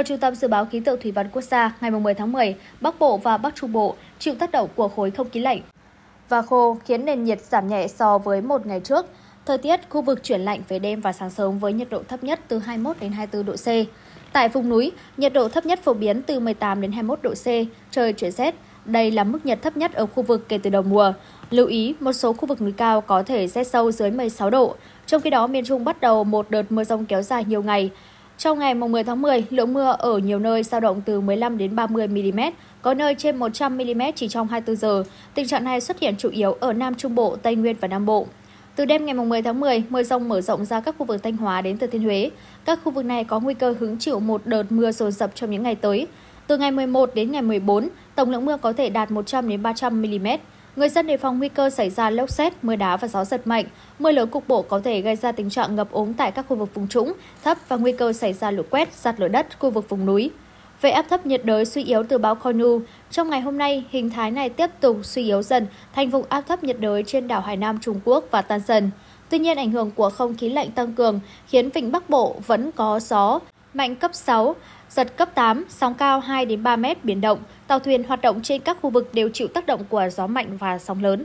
Theo Trung tâm Dự báo Khí tượng Thủy văn Quốc gia, ngày 10 tháng 10, Bắc Bộ và Bắc Trung Bộ chịu tác động của khối không khí lạnh và khô khiến nền nhiệt giảm nhẹ so với một ngày trước. Thời tiết khu vực chuyển lạnh về đêm và sáng sớm với nhiệt độ thấp nhất từ 21 đến 24 độ C. Tại vùng núi, nhiệt độ thấp nhất phổ biến từ 18 đến 21 độ C, trời chuyển rét. Đây là mức nhiệt thấp nhất ở khu vực kể từ đầu mùa. Lưu ý, một số khu vực núi cao có thể rét sâu dưới 16 độ. Trong khi đó, miền Trung bắt đầu một đợt mưa dông kéo dài nhiều ngày. Trong ngày 10 tháng 10, lượng mưa ở nhiều nơi dao động từ 15 đến 30 mm, có nơi trên 100 mm chỉ trong 24 giờ. Tình trạng này xuất hiện chủ yếu ở Nam Trung Bộ, Tây Nguyên và Nam Bộ. Từ đêm ngày 10 tháng 10, mưa dông mở rộng ra các khu vực Thanh Hóa đến Thừa Thiên Huế. Các khu vực này có nguy cơ hứng chịu một đợt mưa dồn dập trong những ngày tới. Từ ngày 11 đến ngày 14, tổng lượng mưa có thể đạt 100 đến 300 mm. Người dân đề phòng nguy cơ xảy ra lốc sét, mưa đá và gió giật mạnh. Mưa lớn cục bộ có thể gây ra tình trạng ngập úng tại các khu vực vùng trũng thấp và nguy cơ xảy ra lũ quét, sạt lở đất khu vực vùng núi. Về áp thấp nhiệt đới suy yếu từ bão Koinu, trong ngày hôm nay hình thái này tiếp tục suy yếu dần thành vùng áp thấp nhiệt đới trên đảo Hải Nam Trung Quốc và tan dần. Tuy nhiên, ảnh hưởng của không khí lạnh tăng cường khiến vịnh Bắc Bộ vẫn có gió mạnh cấp 6, giật cấp 8, sóng cao 2 đến 3 mét, biển động. Tàu thuyền hoạt động trên các khu vực đều chịu tác động của gió mạnh và sóng lớn.